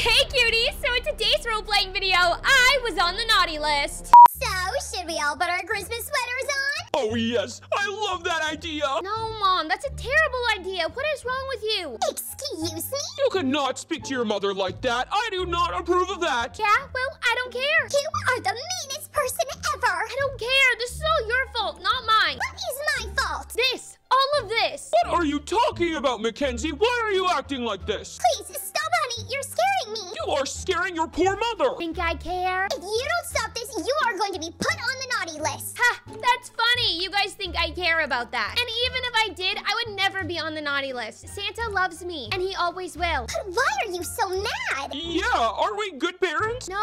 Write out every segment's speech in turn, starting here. Hey cuties, so in today's role-playing video, I was on the naughty list. So, should we all put our Christmas sweaters on? Oh yes, I love that idea. No, Mom, that's a terrible idea. What is wrong with you? Excuse me? You cannot speak to your mother like that. I do not approve of that. Yeah, well, I don't care. You are the meanest person ever. I don't care. This is all your fault, not mine. What is my fault? This, all of this. What are you talking about, Mackenzie? Why are you acting like this? Please, stop, honey. You're scaring me. You are scaring your poor mother. Think I care? If you don't stop this, you are going to be put on the naughty list. Ha, that's funny. You guys think I care about that. And even if I did, I would never be on the naughty list. Santa loves me, and he always will. But why are you so mad? Yeah, are we good parents? No.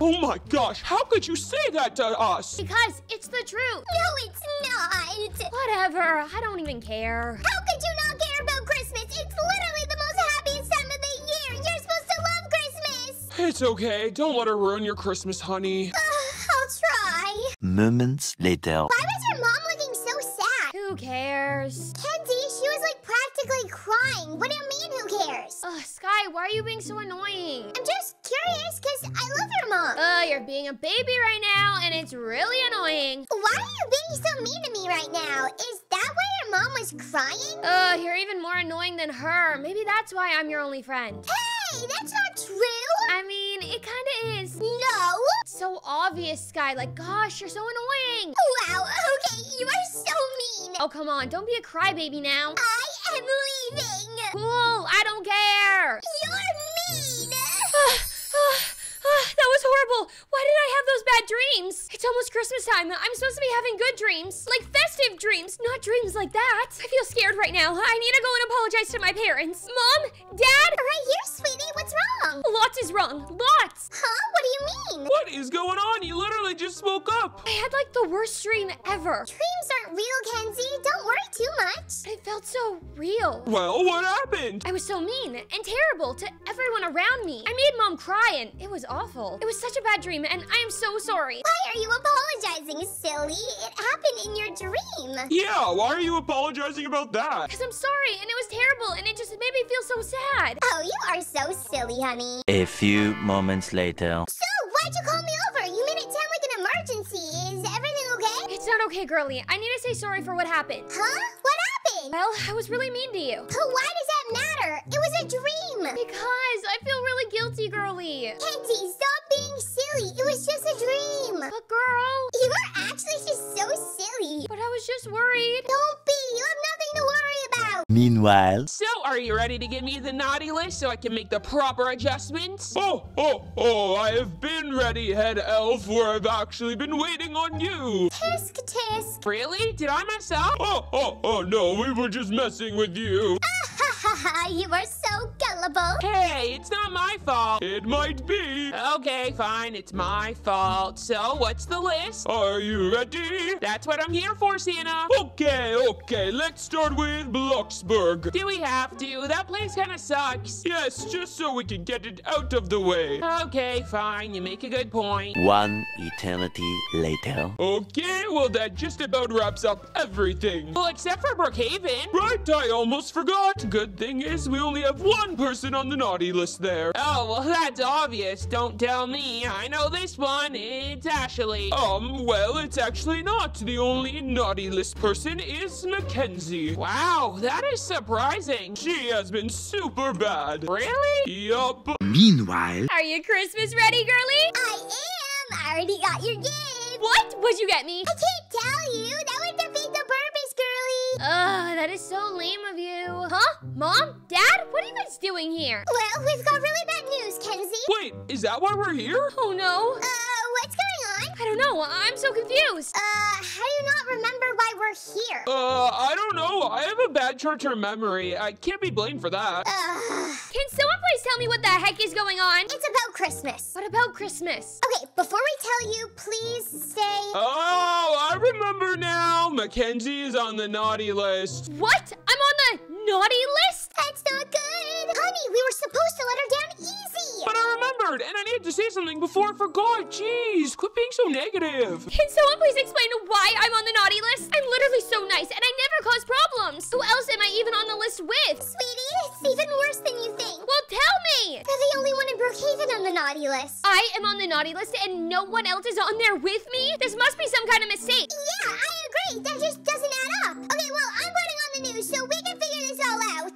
Oh my gosh, how could you say that to us? Because it's the truth. No, it's not. Whatever, I don't even care. How could you not care about Christmas? It's literally the most happiest time of the year. You're supposed to love Christmas. It's okay, don't let her ruin your Christmas, honey. I'll try. Moments later. Why was your mom looking so sad? Who cares? Kenzie, she was like practically crying. What do you mean, who cares? Ugh, Sky, why are you being so annoying? I'm just curious because I love your mom. You're being a baby right now and it's really annoying. Why are you being so mean to me right now? Is that why your mom was crying? You're even more annoying than her. Maybe that's why I'm your only friend. Hey, that's not true. I mean, it kind of is. No. It's so obvious, Sky. Like, gosh, you're so annoying. Wow, okay, you are so mean. Oh, come on, don't be a crybaby now. I am leaving. Cool, I don't care. You're mean. That was horrible. Why did I have those bad dreams? It's almost Christmas time. I'm supposed to be having good dreams, like festive dreams, not dreams like that. I feel scared right now. I need to go and apologize to my parents. Mom, Dad. Right here, sweetie. What's wrong? Lots is wrong. Lots. Huh? What do you mean? What is going on? You literally just woke up. I had like the worst dream ever. Dreams aren't real, Kenzie. Don't worry too much. It felt so real. Well, what happened? I was so mean and terrible to everyone around me. I made Mom cry and it was awful. It was such a bad dream, and I am so sorry. Why are you apologizing, silly? It happened in your dream. Yeah, why are you apologizing about that? Because I'm sorry, and it was terrible, and it just made me feel so sad. Oh, you are so silly, honey. A few moments later. So, why'd you call me over? You made it sound like an emergency. Is everything okay? It's not okay, girly. I need to say sorry for what happened. Huh? What happened? Well, I was really mean to you. But why does that matter? It was a dream. Because I feel really guilty, girly. Kenzie, stop being silly. It was just a dream. But girl. You are actually just so silly. But I was just worried. Don't be. You have nothing to worry about. Meanwhile. So are you ready to give me the naughty list so I can make the proper adjustments? Oh, I have been ready, head elf, where I've actually been waiting on you. Tisk, tisk. Really? Did I mess up? Oh, no. We were just messing with you. You are so gullible. Hey, it's not my fault. It might be. Okay, fine. It's my fault. So, what's the list? Are you ready? That's what I'm here for, Sienna. Okay. Let's start with Bloxburg. Do we have to? That place kind of sucks. Yes, just so we can get it out of the way. Okay, fine. You make a good point. One eternity later. Okay, well, that just about wraps up everything. Well, except for Brookhaven. Right, I almost forgot. Good thing is we only have one person on the naughty list there. Oh, well, that's obvious. Don't tell me. I know this one. It's Ashley. Well, it's actually not. The only naughty list person is Mackenzie. Wow, that is surprising. She has been super bad. Really? Yup. Meanwhile. Are you Christmas ready, girly? I am. I already got your gift. What? What'd you get me? I can't tell you. That would defeat the purpose, girly. That is so lame of you. Huh? Mom? Dad? What are you guys doing here? Well, we've got really bad news, Kenzie. Wait, is that why we're here? Oh, no. What's going on? I don't know. I'm so confused. How do you not remember why we're here? I don't know. I have a bad short-term memory. I can't be blamed for that. Can someone please tell me what the heck is going on? It's about Christmas. What about Christmas? Okay, before we tell you, please say... Oh, I remember now. Mackenzie is on the naughty list. What? I'm on the naughty list? That's not good. Honey, we were supposed to let her down easy. But I remembered, and I needed to say something before I forgot. Jeez, quit being so negative. Can someone please explain why I'm on the naughty list? I'm literally so nice, and I never cause problems. Who else am I even on the list with? Sweetie, It's even worse than you think. Well, tell me. You're the only one in Brookhaven on the naughty list. I am on the naughty list and no one else is on there with me? This must be some kind of mistake. Yeah, I agree. That just doesn't add up. Okay, well, I'm voting on the news so we can figure this all out.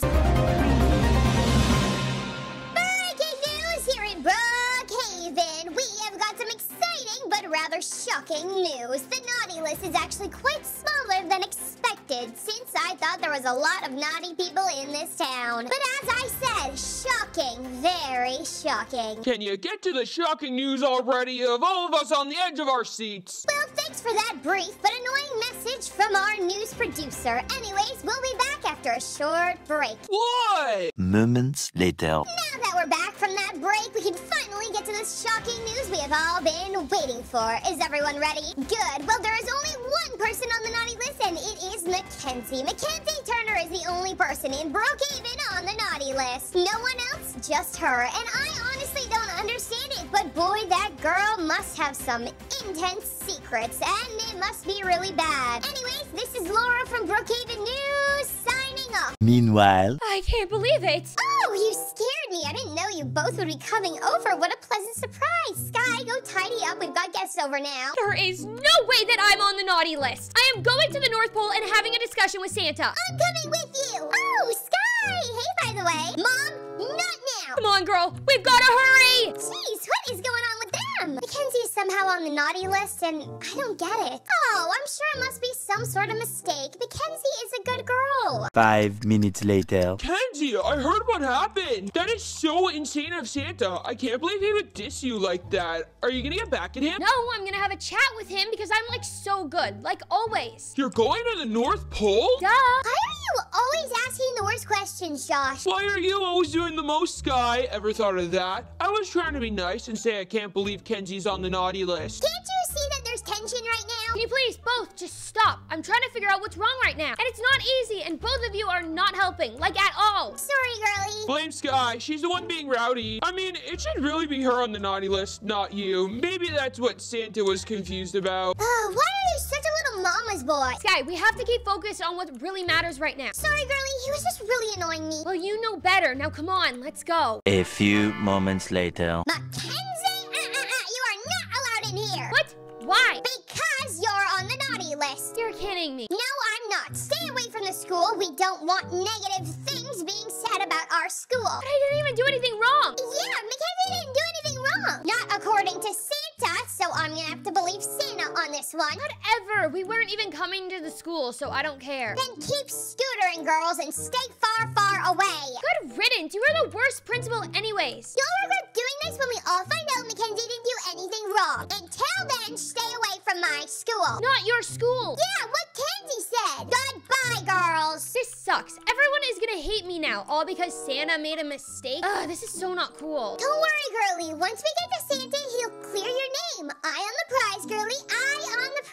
Breaking news here in Brookhaven. We have got some exciting but rather shocking news. The naughty list is actually quite smaller than expected since I thought there was a lot of naughty people in this town. But as I said, shocking, very shocking. Can you get to the shocking news already? Of all of us on the edge of our seats. Well, thanks for that brief but annoying message from our news producer. Anyways, we'll be back after a short break. What? Moments later. Now that we're back from that break, we can finally get to the shocking news we have all been waiting for. Is everyone ready? Good. Well, there is only one person on the naughty list, and it is Mackenzie. Mackenzie Turner is the only person in Brookhaven on the naughty list. No one else, just her. And I honestly don't understand it, but boy, that girl must have some intense secrets, and it must be really bad. Anyways, this is Laura from Brookhaven News signing off. Meanwhile... I can't believe it. Oh, you scared me. I didn't know you both would be coming over. What a pleasant surprise. Sky, go tidy up. We've got guests over now. There is no way that I'm on the naughty list. I am going to the North Pole and having a discussion with Santa. I'm coming with you. Oh, Sky. Hey, by the way. Mom, not now. Come on, girl. We've got to hurry. Jeez, what is going on with them? Mackenzie is somehow on the naughty list, and I don't get it. Oh, I'm sure it must be some sort of mistake. Mackenzie is a good girl. 5 minutes later. Mackenzie, I heard what happened. That is so insane of Santa. I can't believe he would diss you like that. Are you going to get back at him? No, I'm going to have a chat with him because I'm, like, so good. Like, always. You're going to the North Pole? Duh. Why are you always asking the worst questions, Josh? Why are you always doing the most, Sky? Ever thought of that? I was trying to be nice and say I can't believe Kenzie's on the naughty list. Can't you see that there's tension right now? Can you please both just stop? I'm trying to figure out what's wrong right now. And it's not easy, and both of you are not helping, like, at all. Sorry, girly. Blame Sky. She's the one being rowdy. I mean, it should really be her on the naughty list, not you. Maybe that's what Santa was confused about. Why are you such a little mama's boy? Sky, we have to keep focused on what really matters right now. Sorry, girly. He was just really annoying me. Well, you know better. Now, come on. Let's go. A few moments later. Mackenzie, you are not allowed in here. What? Why? Because you're on the naughty list. You're kidding me. No, I'm not. Stay away from the school. We don't want negative things being said about our school. But I didn't even do anything wrong. Yeah, Mackenzie didn't do anything wrong. Not according to Santa, so I'm gonna have to believe Sienna on this one. Whatever. We weren't even coming to the school, so I don't care. Then keep scootering, girls, and stay far, far away. Good riddance. You are the worst principal anyways. You'll regret doing this when we all find out Mackenzie didn't do anything wrong. Until then, stay away from my school. Not your school. Yeah, what Kenzie said. Goodbye, girls. This sucks. Everyone is gonna hate me now, all because Santa made a mistake. Ugh, this is so not cool. Don't worry, girly. Once we get to Santa, he'll clear your name. Eye on the prize, girly. Eye on the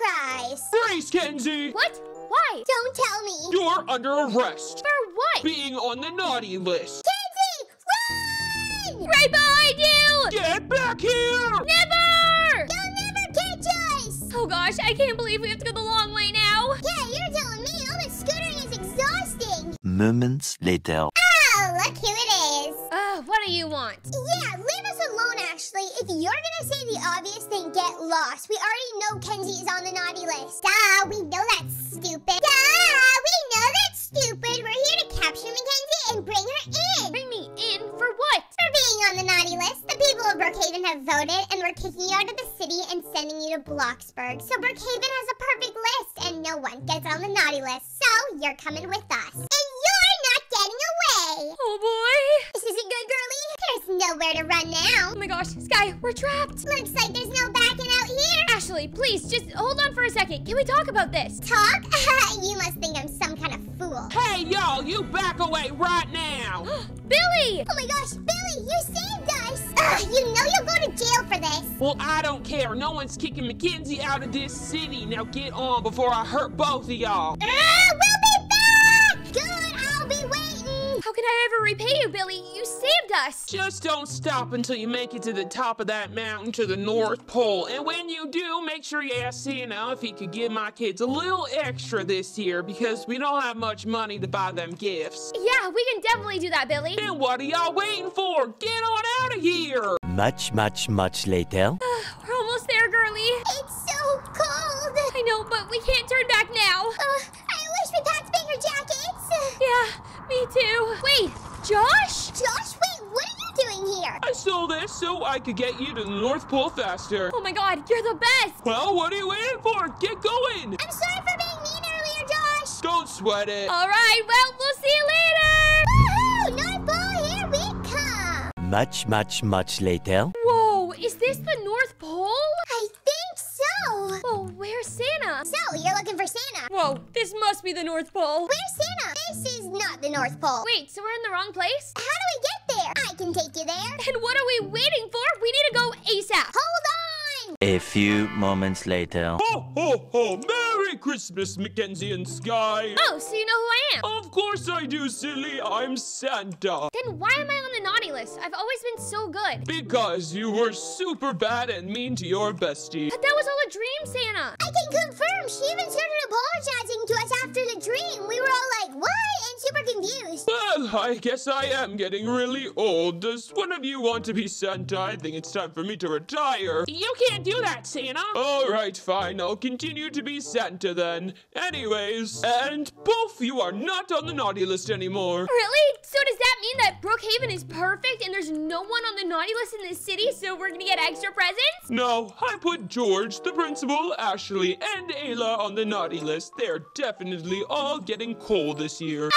prize. Thanks, Kenzie. What? Why? Don't tell me. You're under arrest. For what? Being on the naughty list. Kenzie, run! Right behind you! Get back here! Never! You'll never catch us! Oh gosh, I can't believe we have to go the long way now. Yeah, you're telling me. All this scootering is exhausting. Moments later. Oh, look who it is. What do you want? Yeah, leave us alone, Ashley. If you're gonna say the obvious, then get lost. We already know Kenzie is on the naughty list. Duh, we know that's stupid. Duh, we know that's stupid. We're here to capture Mackenzie and bring her in. Bring me in? For what? For being on the naughty list. The people of Brookhaven have voted, and we're kicking you out of the city and sending you to Bloxburg. So Brookhaven has a perfect list, and no one gets on the naughty list. So you're coming with us. And you're not getting away. Oh, boy. This isn't good, girly. There's nowhere to run now. Oh, my gosh. Sky, we're trapped. Looks like there's no backing out here. Ashley, please, just hold on for a second. Can we talk about this? Talk? You must think I'm some kind of fool. Hey, y'all, you back away right now. Billy! Oh, my gosh, Billy, you saved us. Ugh, you know you'll go to jail for this. Well, I don't care. No one's kicking Mackenzie out of this city. Now get on before I hurt both of y'all. We'll be back! Good, I'll be waiting. How can I ever repay you, Billy? You saved us! Just don't stop until you make it to the top of that mountain to the North Pole. And when you do, make sure you ask Sienna if he could give my kids a little extra this year because we don't have much money to buy them gifts. Yeah, we can definitely do that, Billy. And what are y'all waiting for? Get on out of here! Much later. We're almost there, girly. It's so cold. I know, but we can't turn back now. I wish we packed bigger jackets. Yeah, me too. Wait, Josh? Josh, wait, what are you doing here? I stole this so I could get you to the North Pole faster. Oh my God, you're the best. Well, what are you waiting for? Get going. I'm sorry for being mean earlier, Josh. Don't sweat it. All right, well, we'll see you later. Woohoo, North Pole, here we come. Much later. Whoa, is this the North Pole? I think so. Oh, where's Santa? So, you're looking for Santa. Whoa, this must be the North Pole. Where's Santa? This is not the North Pole. Wait, so we're in the wrong place? How do we get there? I can take you there. And what are we waiting for? We need to go ASAP. Hold on. A few moments later. Ho, ho, ho. Merry Christmas, Mackenzie and Skye. Oh, so you know who I am? Of course I do, silly. I'm Santa. Then why am I on the naughty list? I've always been so good. Because you were super bad and mean to your bestie. But that was all a dream, Santa. I can confirm. She even started apologizing to us after the dream. We were all like, what? And super confused. Well, I guess I am getting really old. Does one of you want to be Santa? I think it's time for me to retire. You can't do that, Santa. All right, fine. I'll continue to be Santa then. Anyways, and poof, you are not on the naughty list anymore. Really? So does that mean that Brookhaven is perfect and there's no one on the naughty list in this city, so we're gonna get extra presents? No, I put George, the principal, Ashley, and Ayla on the naughty list. They're definitely all getting coal this year.